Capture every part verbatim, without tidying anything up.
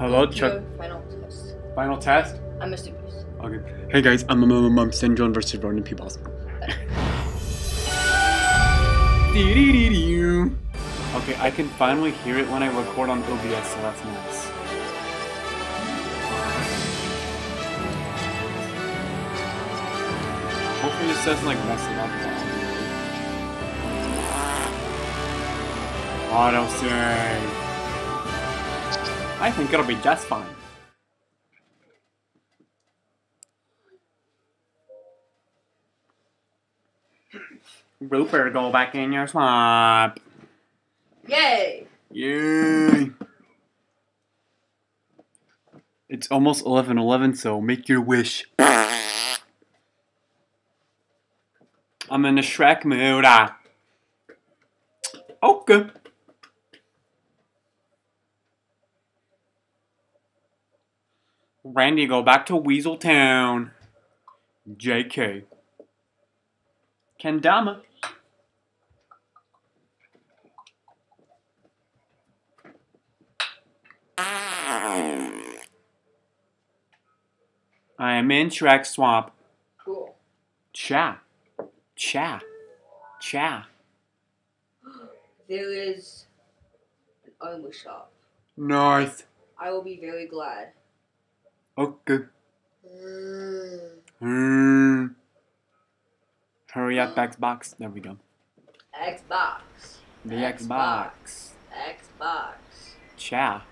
Hello, Chuck. Final test. Final test? I'm Mister Beast. Okay. Hey guys, I'm Mum Mum Mum Syndrome versus Ronan P. Balls. Okay, I can finally hear it when I record on O B S, so that's nice. Hopefully this doesn't like mess it up. Auto save. I think it'll be just fine. Rupert, go back in your swamp. Yay! Yay! It's almost eleven eleven, so make your wish. I'm in a Shrek mood. Ah. Okay. Randy, go back to Weasel Town. J K. Kendama. I am in Shrek Swamp. Cool. Cha. Cha. Cha. There is an armor shop. Nice. I will be very glad. Okay. Mm. Mm. Hurry up, Xbox. There we go. Xbox. The Xbox. Xbox. Xbox. Cha.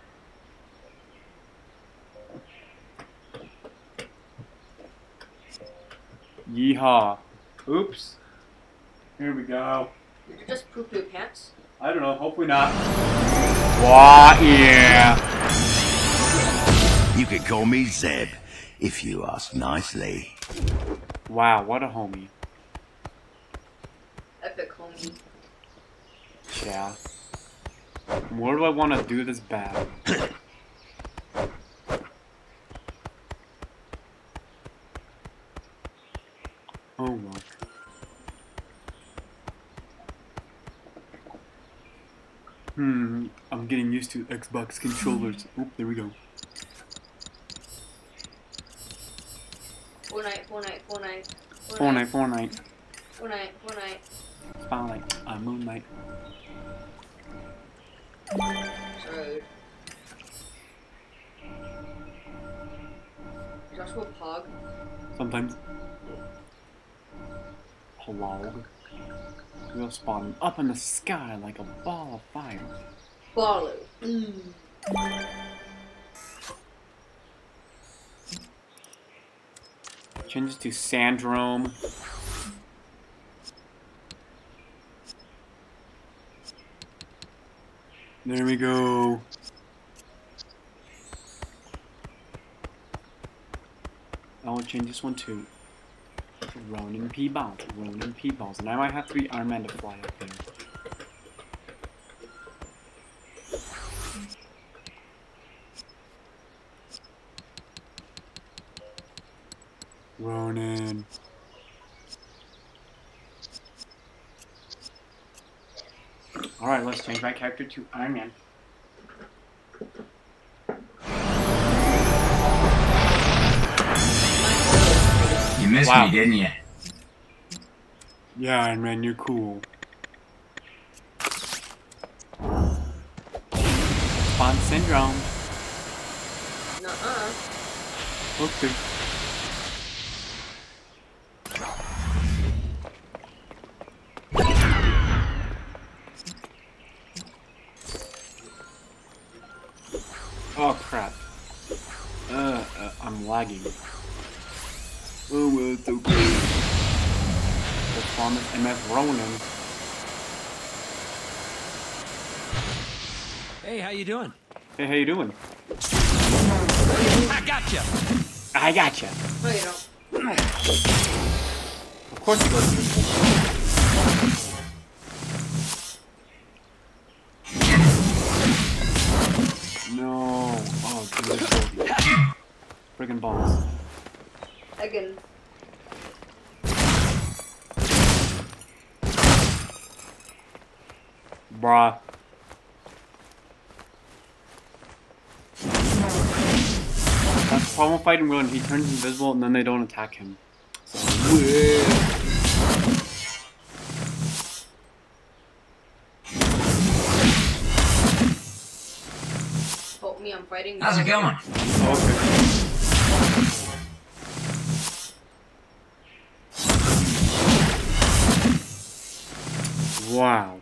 Yeehaw. Oops. Here we go. Did you just poop your pants? I don't know. Hopefully not. Wah, yeah. You could call me Zeb if you ask nicely. Wow, what a homie. Epic homie. Yeah. Where do I want to do this bad? Oh my. Hmm, I'm getting used to Xbox controllers. Oop, there we go. Fortnite, Fortnite, Fortnite. Fortnite, Fortnite. Fortnite, Fortnite. Spotlight, I'm Moonlight. Sorry. Joshua Pog? Sometimes. Log. We'll spawn up in the sky like a ball of fire. Baller. Mm. Changes to Syndrome. There we go. I'll change this one too. Ronan P. Balls, Ronan P. Balls. Now I have three Iron Man to fly up there. Ronan. Alright, let's change my character to Iron Man. You missed wow. me, didn't you? Yeah, Iron Man, you're cool. Spawn Syndrome. Nuh-uh. Okay. Oh, crap. Uh, uh I'm lagging. Oh, well, it's okay. The farm is M F Ronan. Hey, how you doing? Hey, how you doing? I gotcha! I gotcha! No, you don't. Of course you go. No. Oh, goodness. Friggin' balls. Again. Bruh. problem fighting Ronan. He turns invisible and then they don't attack him. So, help me, I'm fighting. How's it going? Oh, okay. Wow.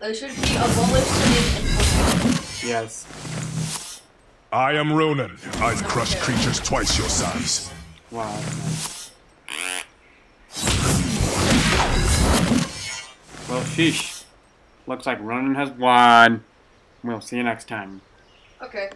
There should be a bullet in enforcement. Yes. I am Ronan. I've crushed okay. creatures twice your size. Wow. Well, sheesh. Looks like Ronan has won. We'll see you next time. Okay.